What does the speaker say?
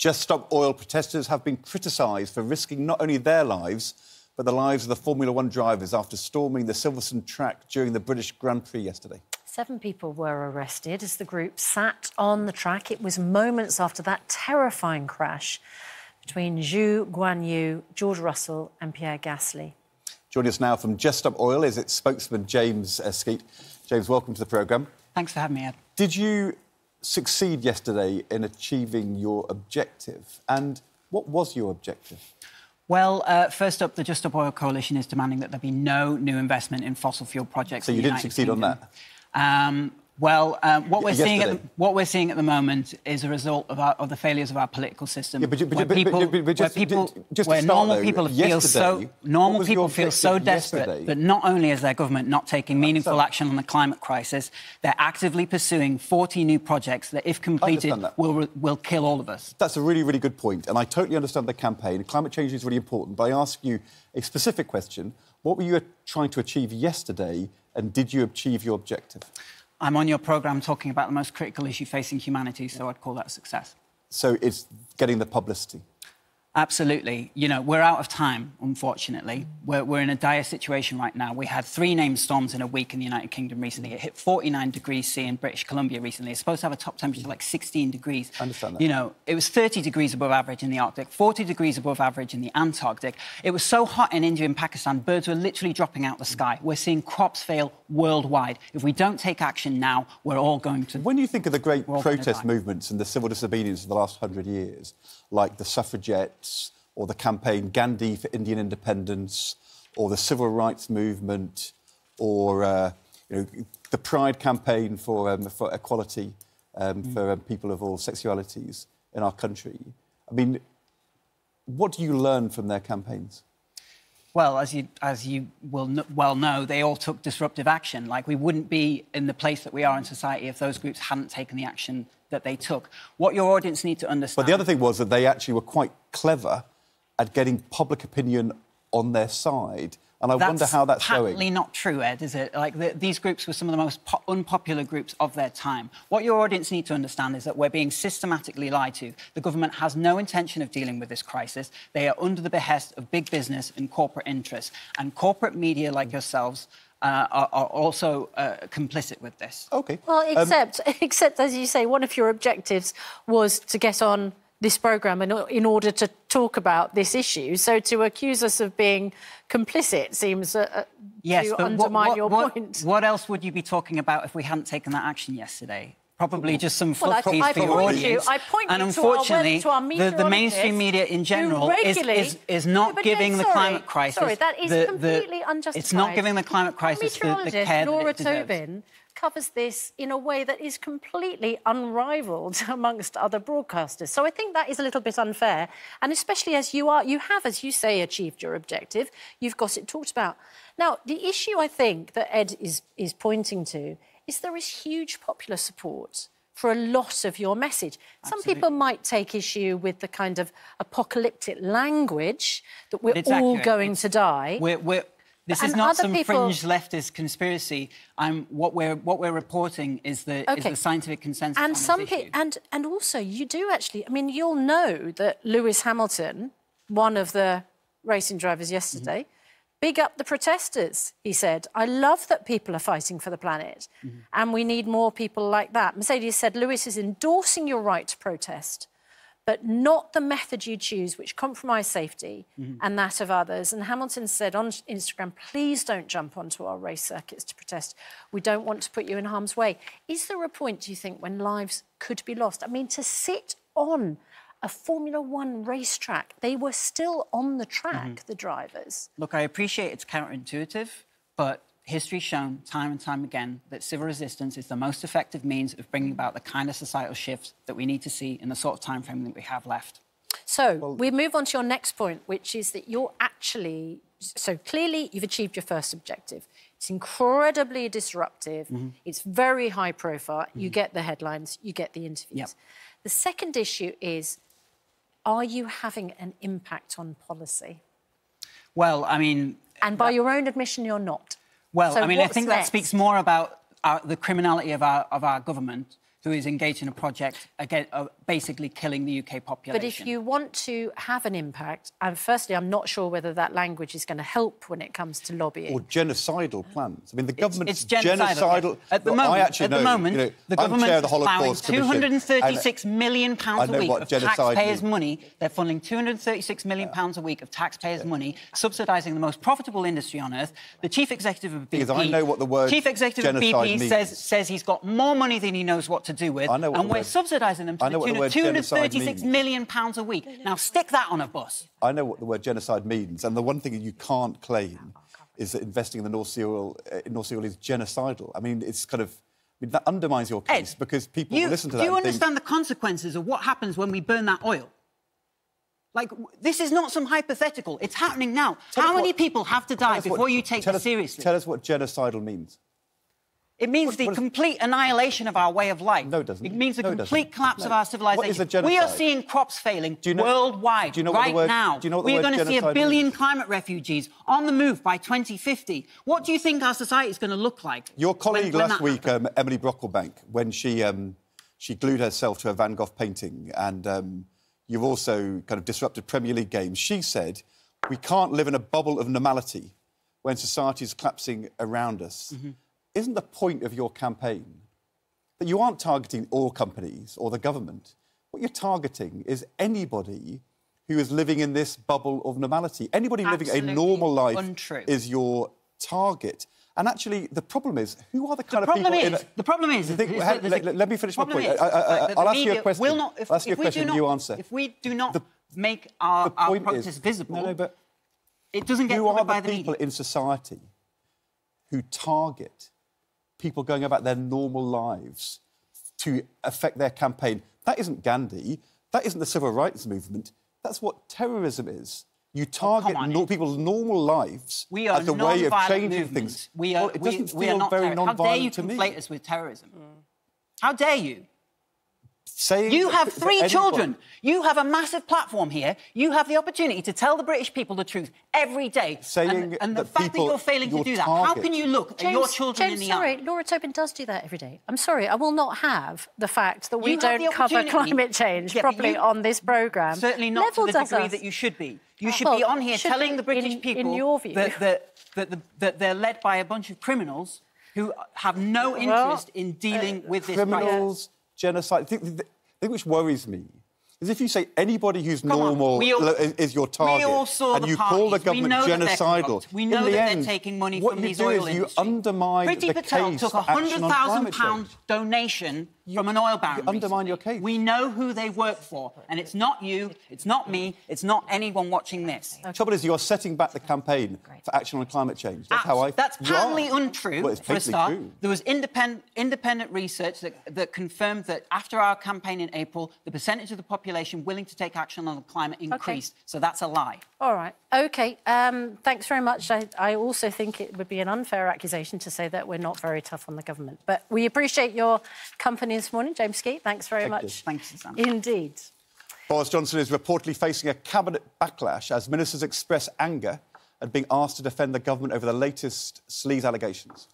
Just Stop Oil protesters have been criticised for risking not only their lives, but the lives of the Formula One drivers after storming the Silverstone track during the British Grand Prix yesterday. 7 people were arrested as the group sat on the track. It was moments after that terrifying crash between Zhu Guan Yu, George Russell and Pierre Gasly. Joining us now from Just Stop Oil is its spokesman, James Skeet. James, welcome to the programme. Thanks for having me, Ed. Did you succeed yesterday in achieving your objective? And what was your objective? Well, first up, the Just Stop Oil Coalition is demanding that there be no new investment in fossil fuel projects. So you didn't succeed on that? What we're seeing at the moment is a result of the failures of our political system. Normal people feel so desperate that not only is their government not taking meaningful action on the climate crisis, they're actively pursuing 40 new projects that, if completed, will kill all of us. That's a really, really good point, and I totally understand the campaign. Climate change is really important, but I ask you a specific question. What were you trying to achieve yesterday, and did you achieve your objective? I'm on your programme talking about the most critical issue facing humanity, so I'd call that a success. So it's getting the publicity? Absolutely. You know, we're out of time, unfortunately. We're in a dire situation right now. We had 3 named storms in a week in the United Kingdom recently. It hit 49 degrees C in British Columbia recently. It's supposed to have a top temperature like 16 degrees. I understand that. You know, it was 30 degrees above average in the Arctic, 40 degrees above average in the Antarctic. It was so hot in India and Pakistan, birds were literally dropping out the sky. We're seeing crops fail worldwide. If we don't take action now, we're all going to... When you think of the great protest movements and the civil disobedience of the last 100 years, like the suffragette, or the campaign Gandhi for Indian independence, or the civil rights movement, or you know, the Pride campaign for equality for people of all sexualities in our country. I mean, what do you learn from their campaigns? Well, as you well know, they all took disruptive action. Like, we wouldn't be in the place that we are in society if those groups hadn't taken the action that they took. What your audience need to understand... But the other thing was that they actually were quite clever at getting public opinion on their side. And I wonder how that's going. That's patently not true, Ed, is it? Like, these groups were some of the most unpopular groups of their time. What your audience need to understand is that we're being systematically lied to. The government has no intention of dealing with this crisis. They are under the behest of big business and corporate interests. And corporate media like yourselves are also complicit with this. OK. Well, except, as you say, one of your objectives was to get on this programme in order to talk about this issue. So to accuse us of being complicit seems to undermine your point. What else would you be talking about if we hadn't taken that action yesterday? Probably just some fluffy for your audience. And unfortunately, the mainstream media in general is not giving the climate crisis... Sorry, that is completely unjustified. It's not giving the climate crisis the care that it deserves. Laura Tobin covers this in a way that is completely unrivalled amongst other broadcasters. So I think that is a little bit unfair. And especially as you have, as you say, achieved your objective. You've got it talked about. Now, the issue I think that Ed is pointing to is there is huge popular support for a lot of your message. Absolutely. Some people might take issue with the kind of apocalyptic language that we're all going to die. This is not some fringe leftist conspiracy. What we're reporting is the scientific consensus on this issue. And also, you do actually... I mean, you'll know that Lewis Hamilton, one of the racing drivers yesterday, big up the protesters, he said. I love that people are fighting for the planet, and we need more people like that. Mercedes said, Lewis is endorsing your right to protest, but not the method you choose, which compromise safety and that of others. And Hamilton said on Instagram, please don't jump onto our race circuits to protest. We don't want to put you in harm's way. Is there a point, do you think, when lives could be lost? I mean, to sit on a Formula One racetrack, they were still on the track, the drivers. Look, I appreciate it's counterintuitive, but history's shown time and time again that civil resistance is the most effective means of bringing about the kind of societal shifts that we need to see in the sort of time frame that we have left. So, we move on to your next point, which is that you're actually... So, clearly, you've achieved your first objective. It's incredibly disruptive. It's very high profile. You get the headlines, you get the interviews. Yep. The second issue is... Are you having an impact on policy? Well, I mean... And by your own admission, you're not. Well, I mean, I think that speaks more about the criminality of our government who is engaged in a project again, basically killing the UK population. But if you want to have an impact, and firstly, I'm not sure whether that language is going to help when it comes to lobbying. Or genocidal plans. I mean, the government's genocidal. At the moment, the government is plowing £236 million a week of taxpayers' money. They're funding £236 million a week of taxpayers' money, subsidising the most profitable industry on earth. The chief executive of BP... Because I know what the word chief executive of BP says he's got more money than he knows what to do with, and we're subsidising them to the tune of £236 million a week. Now, stick that on a bus. I know what the word genocide means, and the one thing you can't claim is that investing in the North Sea oil is genocidal. I mean, it's kind of... I mean, that undermines your case, Ed, because people listen to that. Do you understand the consequences of what happens when we burn that oil? Like, this is not some hypothetical. It's happening now. How many people have to die before you take this seriously? Tell us what genocidal means. It means the complete annihilation of our way of life. No, it doesn't. It means the complete collapse of our civilization. What is a genocide? We are seeing crops failing worldwide right now. We're going to see a billion climate refugees on the move by 2050. What do you think our society is going to look like? Your colleague last week, Emily Brocklebank, when she glued herself to a Van Gogh painting, and you've also kind of disrupted Premier League games, she said, we can't live in a bubble of normality when society is collapsing around us. Mm-hmm. Isn't the point of your campaign that you aren't targeting oil companies or the government? What you're targeting is anybody who is living in this bubble of normality. Anybody living a normal life is your target. And actually, the problem is, who are the kind of people... The problem is... Let me finish my point. I'll ask you a question. I'll ask you a question and you answer. If we do not make our protest visible, it doesn't get covered by the media. Who are the people in society who target people going about their normal lives to affect their campaign? That isn't Gandhi. That isn't the civil rights movement. That's what terrorism is. You target people's normal lives as a way of changing things. It doesn't feel very non-violent to me. How dare you conflate us with terrorism? How dare you? You have three children. You have a massive platform here. You have the opportunity to tell the British people the truth every day. And the fact that you're failing to do that, how can you look at your children in the eye? Sorry, Laura Tobin does do that every day. I'm sorry, I will not have the fact that we don't cover climate change properly on this programme. Certainly not to the degree that you should be. You should be on here telling the British people that they're led by a bunch of criminals who have no interest in dealing with this crisis. Genocide. The thing which worries me is if you say anybody who's normal is your target, and you call the government genocidal. We know that they're taking money from these oil industries. What you do is you undermine the case. Priti Patel took a £100,000 donation from an oil baron. You undermine your case. We know who they work for, and it's not you, it's not me, it's not anyone watching this. The trouble is you're setting back the campaign for action on climate change. That's how I... That's patently untrue, for a start. There was independent research that confirmed that after our campaign in April, the percentage of the population willing to take action on the climate increased. So that's a lie. All right. OK, thanks very much. I also think it would be an unfair accusation to say that we're not very tough on the government. But we appreciate your company this morning. James Skeet, thanks very much. Thanks, Susanna. Indeed. Boris Johnson is reportedly facing a cabinet backlash as ministers express anger at being asked to defend the government over the latest sleaze allegations.